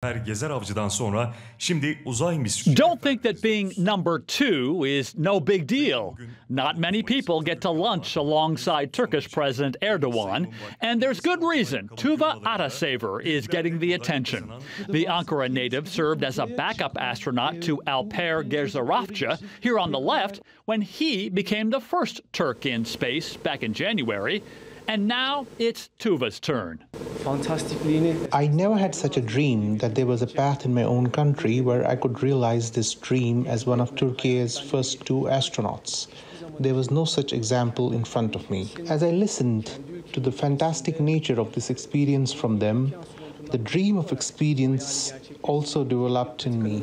Don't think that being #2 is no big deal. Not many people get to lunch alongside Turkish President Erdogan, and there's good reason. Tuva Atasever is getting the attention. The Ankara native served as a backup astronaut to Alper Gezeravci, here on the left, when he became the first Turk in space back in January. And now it's Tuva's turn. I never had such a dream that there was a path in my own country where I could realize this dream as one of Turkey's first 2 astronauts. There was no such example in front of me. As I listened to the fantastic nature of this experience from them, the dream of experience also developed in me.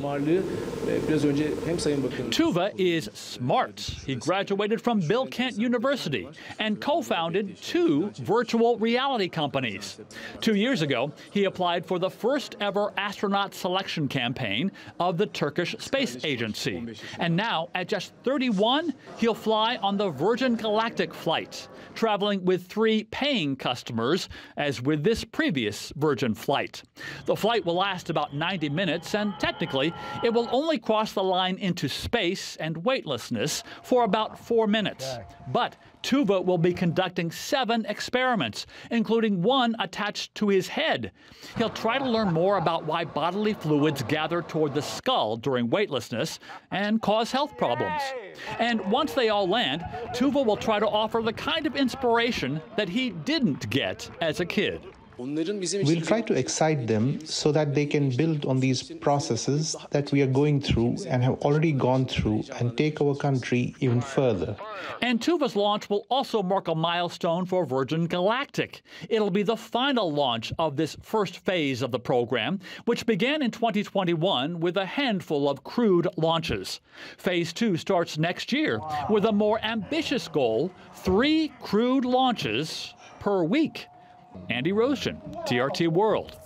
Tuva is smart. He graduated from Bilkent University and co-founded 2 virtual reality companies. 2 years ago, he applied for the first ever astronaut selection campaign of the Turkish Space Agency. And now, at just 31, he'll fly on the Virgin Galactic flight, traveling with 3 paying customers, as with this previous Virgin flight. The flight will last about 90 minutes, and technically, it will only cross the line into space and weightlessness for about 4 minutes. But Tuva will be conducting 7 experiments, including one attached to his head. He'll try to learn more about why bodily fluids gather toward the skull during weightlessness and cause health problems. And once they all land, Tuva will try to offer the kind of inspiration that he didn't get as a kid. We'll try to excite them so that they can build on these processes that we are going through and have already gone through and take our country even further. And Tuva's launch will also mark a milestone for Virgin Galactic. It'll be the final launch of this first phase of the program, which began in 2021 with a handful of crewed launches. Phase 2 starts next year with a more ambitious goal, 3 crewed launches per week. Andy Roesgen, TRT World.